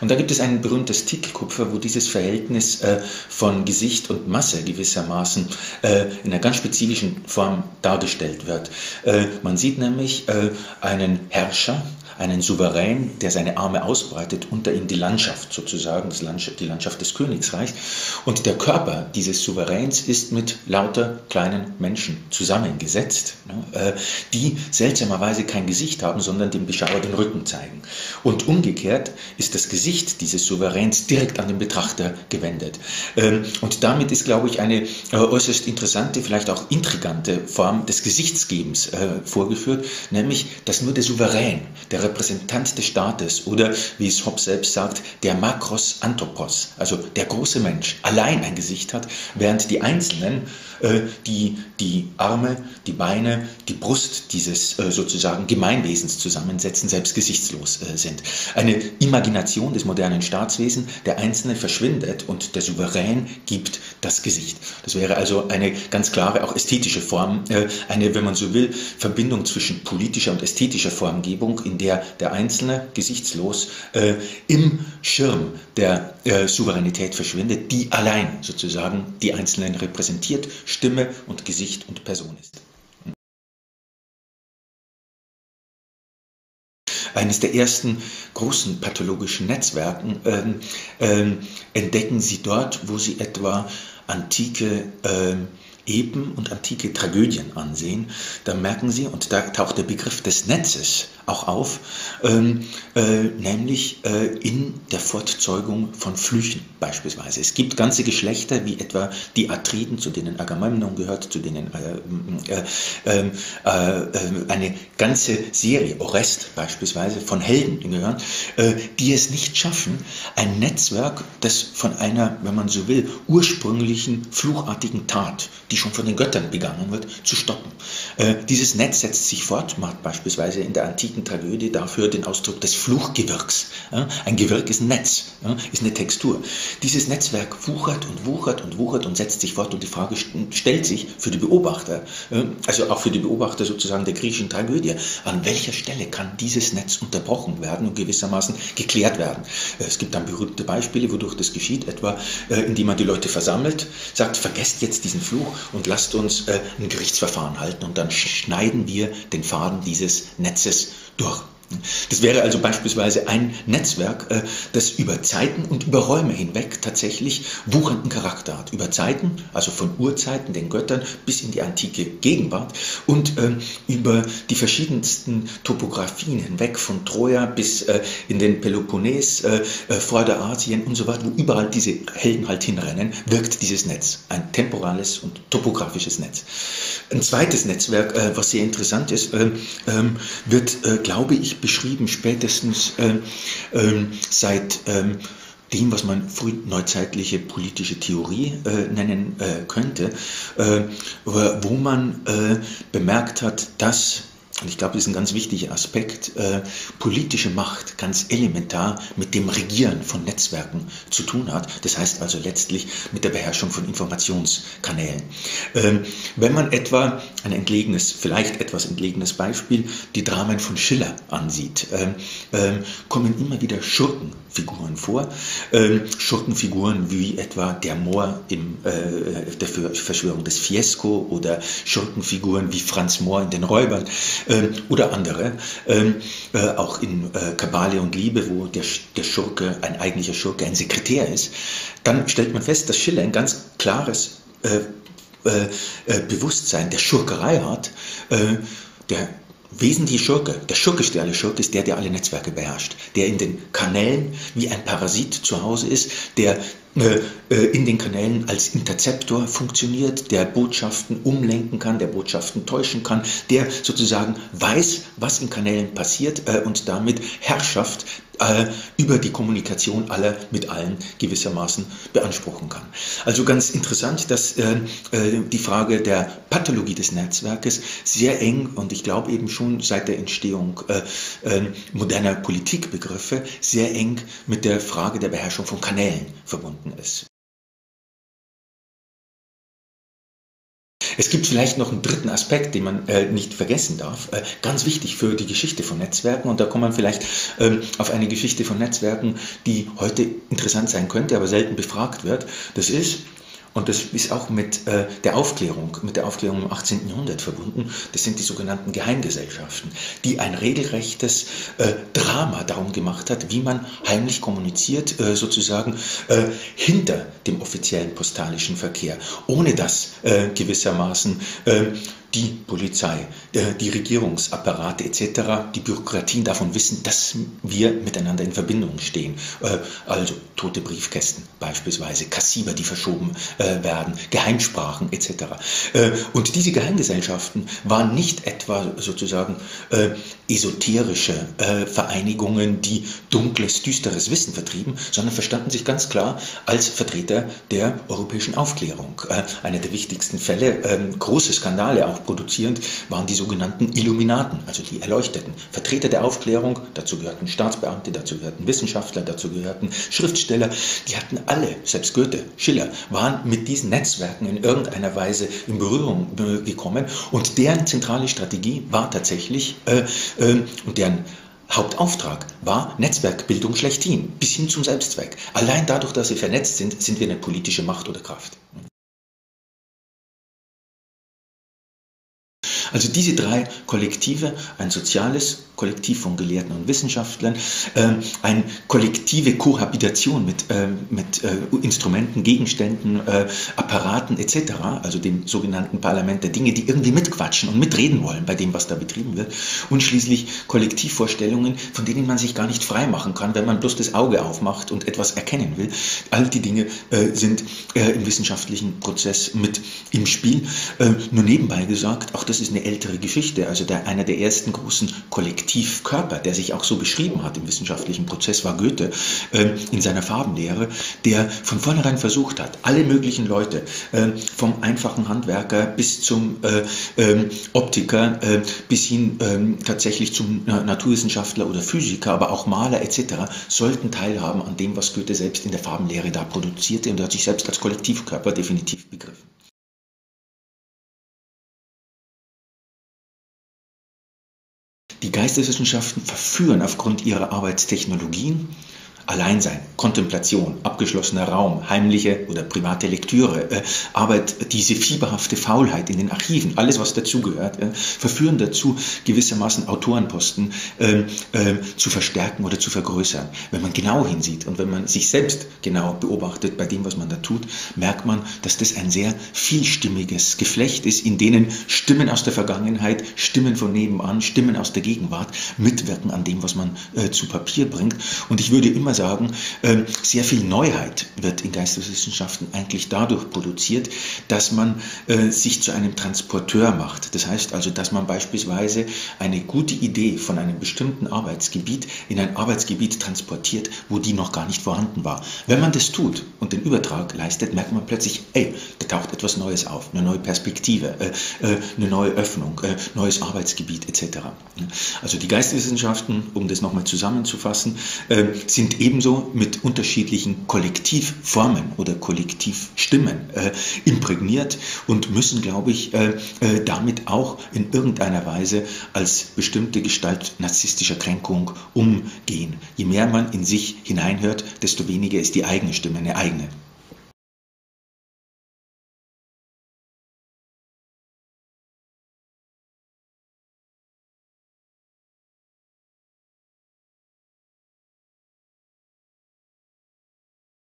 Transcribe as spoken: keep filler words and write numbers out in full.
Und da gibt es ein berühmtes Titelkupfer, wo dieses Verhältnis äh, von Gesicht und Masse gewissermaßen äh, in einer ganz spezifischen Form dargestellt wird. Äh, man sieht nämlich äh, einen Herrscher, einen Souverän, der seine Arme ausbreitet, unter ihm die Landschaft sozusagen, das Landschaft, die Landschaft des Königsreichs. Und der Körper dieses Souveräns ist mit lauter kleinen Menschen zusammengesetzt, ne, die seltsamerweise kein Gesicht haben, sondern dem Beschauer den Rücken zeigen. Und umgekehrt ist das Gesicht dieses Souveräns direkt an den Betrachter gewendet. Und damit ist, glaube ich, eine äußerst interessante, vielleicht auch intrigante Form des Gesichtsgebens vorgeführt, nämlich, dass nur der Souverän, der Repräsentant des Staates oder, wie es Hobbes selbst sagt, der Makros Anthropos, also der große Mensch, allein ein Gesicht hat, während die Einzelnen, äh, die die Arme, die Beine, die Brust dieses äh, sozusagen Gemeinwesens zusammensetzen, selbst gesichtslos äh, sind. Eine Imagination des modernen Staatswesens, der Einzelne verschwindet und der Souverän gibt das Gesicht. Das wäre also eine ganz klare, auch ästhetische Form, äh, eine, wenn man so will, Verbindung zwischen politischer und ästhetischer Formgebung, in der der Einzelne gesichtslos äh, im Schirm der äh, Souveränität verschwindet, die allein sozusagen die Einzelnen repräsentiert, Stimme und Gesicht und Person ist. Eines der ersten großen pathologischen Netzwerken ähm, ähm, entdecken sie dort, wo sie etwa antike ähm, Epen und antike Tragödien ansehen, da merken sie, und da taucht der Begriff des Netzes auch auf, ähm, äh, nämlich äh, in der Fortzeugung von Flüchen beispielsweise. Es gibt ganze Geschlechter, wie etwa die Atriden, zu denen Agamemnon gehört, zu denen äh, äh, äh, äh, eine ganze Serie, Orest beispielsweise, von Helden gehören, äh, die es nicht schaffen, ein Netzwerk, das von einer, wenn man so will, ursprünglichen, fluchartigen Tat, die schon von den Göttern begangen wird, zu stoppen. Äh, dieses Netz setzt sich fort, macht beispielsweise in der antiken Tragödie dafür den Ausdruck des Fluchgewirks. Ja? Ein Gewirk ist ein Netz, ja? Ist eine Textur. Dieses Netzwerk wuchert und wuchert und wuchert und setzt sich fort und die Frage st stellt sich für die Beobachter, äh, also auch für die Beobachter sozusagen der griechischen Tragödie, an welcher Stelle kann dieses Netz unterbrochen werden und gewissermaßen geklärt werden. Äh, es gibt dann berühmte Beispiele, wodurch das geschieht, etwa äh, indem man die Leute versammelt, sagt, vergesst jetzt diesen Fluch und lasst uns äh, ein Gerichtsverfahren halten und dann schneiden wir den Faden dieses Netzes durch. Das wäre also beispielsweise ein Netzwerk, das über Zeiten und über Räume hinweg tatsächlich wuchernden Charakter hat. Über Zeiten, also von Urzeiten, den Göttern, bis in die antike Gegenwart und ähm, über die verschiedensten Topografien hinweg, von Troja bis äh, in den Peloponnes, äh, Vorderasien und so weiter, wo überall diese Helden halt hinrennen, wirkt dieses Netz. Ein temporales und topografisches Netz. Ein zweites Netzwerk, äh, was sehr interessant ist, äh, äh, wird, äh, glaube ich, beschrieben spätestens äh, äh, seit äh, dem, was man frühneuzeitliche politische Theorie äh, nennen äh, könnte, äh, wo man äh, bemerkt hat, dass, und ich glaube, das ist ein ganz wichtiger Aspekt, äh, politische Macht ganz elementar mit dem Regieren von Netzwerken zu tun hat. Das heißt also letztlich mit der Beherrschung von Informationskanälen. Ähm, wenn man etwa ein entlegenes, vielleicht etwas entlegenes Beispiel, die Dramen von Schiller ansieht, ähm, ähm, kommen immer wieder Schurkenfiguren vor. Ähm, Schurkenfiguren wie etwa der Mohr in äh, der Verschwörung des Fiesco oder Schurkenfiguren wie Franz Mohr in den Räubern. Ähm, oder andere, ähm, äh, auch in äh, Kabale und Liebe, wo der, der Schurke, ein eigentlicher Schurke, ein Sekretär ist, dann stellt man fest, dass Schiller ein ganz klares äh, äh, Bewusstsein der Schurkerei hat, äh, der wesentliche Schurke, der schurkischste aller Schurke ist der, der alle Netzwerke beherrscht, der in den Kanälen wie ein Parasit zu Hause ist, der in den Kanälen als Interzeptor funktioniert, der Botschaften umlenken kann, der Botschaften täuschen kann, der sozusagen weiß, was in Kanälen passiert und damit Herrschaft über die Kommunikation aller mit allen gewissermaßen beanspruchen kann. Also ganz interessant, dass die Frage der Pathologie des Netzwerkes sehr eng und ich glaube eben schon seit der Entstehung moderner Politikbegriffe sehr eng mit der Frage der Beherrschung von Kanälen verbunden ist. Es gibt vielleicht noch einen dritten Aspekt, den man äh, nicht vergessen darf, äh, ganz wichtig für die Geschichte von Netzwerken, und da kommt man vielleicht ähm, auf eine Geschichte von Netzwerken, die heute interessant sein könnte, aber selten befragt wird. Das ist, und das ist auch mit äh, der Aufklärung, mit der Aufklärung im achtzehnten Jahrhundert verbunden, das sind die sogenannten Geheimgesellschaften, die ein regelrechtes äh, Drama darum gemacht hat, wie man heimlich kommuniziert, äh, sozusagen äh, hinter dem offiziellen postalischen Verkehr, ohne dass äh, gewissermaßen äh, die Polizei, äh, die Regierungsapparate et cetera, die Bürokratien davon wissen, dass wir miteinander in Verbindung stehen. Äh, also tote Briefkästen beispielsweise, Kassiber, die verschoben äh, werden, Geheimsprachen et cetera. Äh, und diese Geheimgesellschaften waren nicht etwa sozusagen äh, esoterische äh, Vereinigungen, die dunkles, düsteres Wissen vertrieben, sondern verstanden sich ganz klar als Vertreter der europäischen Aufklärung. Äh, einer der wichtigsten Fälle, äh, große Skandale auch produzierend, waren die sogenannten Illuminaten, also die Erleuchteten, Vertreter der Aufklärung. Dazu gehörten Staatsbeamte, dazu gehörten Wissenschaftler, dazu gehörten Schriftsteller. Die hatten alle, selbst Goethe, Schiller, waren mit diesen Netzwerken in irgendeiner Weise in Berührung gekommen, und deren zentrale Strategie war tatsächlich, äh, äh, und deren Hauptauftrag war Netzwerkbildung schlechthin, bis hin zum Selbstzweck. Allein dadurch, dass sie vernetzt sind, sind wir eine politische Macht oder Kraft. Also diese drei Kollektive, ein soziales Kollektiv von Gelehrten und Wissenschaftlern, äh, eine kollektive Kohabitation mit, äh, mit äh, Instrumenten, Gegenständen, äh, Apparaten et cetera, also dem sogenannten Parlament der Dinge, die irgendwie mitquatschen und mitreden wollen bei dem, was da betrieben wird, und schließlich Kollektivvorstellungen, von denen man sich gar nicht frei machen kann, wenn man bloß das Auge aufmacht und etwas erkennen will. All die Dinge äh, sind äh, im wissenschaftlichen Prozess mit im Spiel. Äh, nur nebenbei gesagt, auch das ist eine ältere Geschichte, also der, einer der ersten großen Kollektivkörper, der sich auch so beschrieben hat im wissenschaftlichen Prozess, war Goethe äh, in seiner Farbenlehre, der von vornherein versucht hat, alle möglichen Leute, äh, vom einfachen Handwerker bis zum äh, äh, Optiker, äh, bis hin äh, tatsächlich zum äh, Naturwissenschaftler oder Physiker, aber auch Maler et cetera, sollten teilhaben an dem, was Goethe selbst in der Farbenlehre da produzierte, und er hat sich selbst als Kollektivkörper definitiv begriffen. Die Geisteswissenschaften verführen aufgrund ihrer Arbeitstechnologien, Alleinsein, Kontemplation, abgeschlossener Raum, heimliche oder private Lektüre, äh, Arbeit, diese fieberhafte Faulheit in den Archiven, alles was dazugehört, äh, verführen dazu, gewissermaßen Autorenposten äh, äh, zu verstärken oder zu vergrößern. Wenn man genau hinsieht und wenn man sich selbst genau beobachtet bei dem, was man da tut, merkt man, dass das ein sehr vielstimmiges Geflecht ist, in denen Stimmen aus der Vergangenheit, Stimmen von nebenan, Stimmen aus der Gegenwart mitwirken an dem, was man äh, zu Papier bringt. Und ich würde immer sagen, sehr viel Neuheit wird in Geisteswissenschaften eigentlich dadurch produziert, dass man sich zu einem Transporteur macht. Das heißt also, dass man beispielsweise eine gute Idee von einem bestimmten Arbeitsgebiet in ein Arbeitsgebiet transportiert, wo die noch gar nicht vorhanden war. Wenn man das tut und den Übertrag leistet, merkt man plötzlich, ey, da taucht etwas Neues auf, eine neue Perspektive, eine neue Öffnung, neues Arbeitsgebiet et cetera. Also die Geisteswissenschaften, um das nochmal zusammenzufassen, sind ebenso mit unterschiedlichen Kollektivformen oder Kollektivstimmen äh, imprägniert und müssen, glaube ich, äh, äh, damit auch in irgendeiner Weise als bestimmte Gestalt narzisstischer Kränkung umgehen. Je mehr man in sich hineinhört, desto weniger ist die eigene Stimme eine eigene.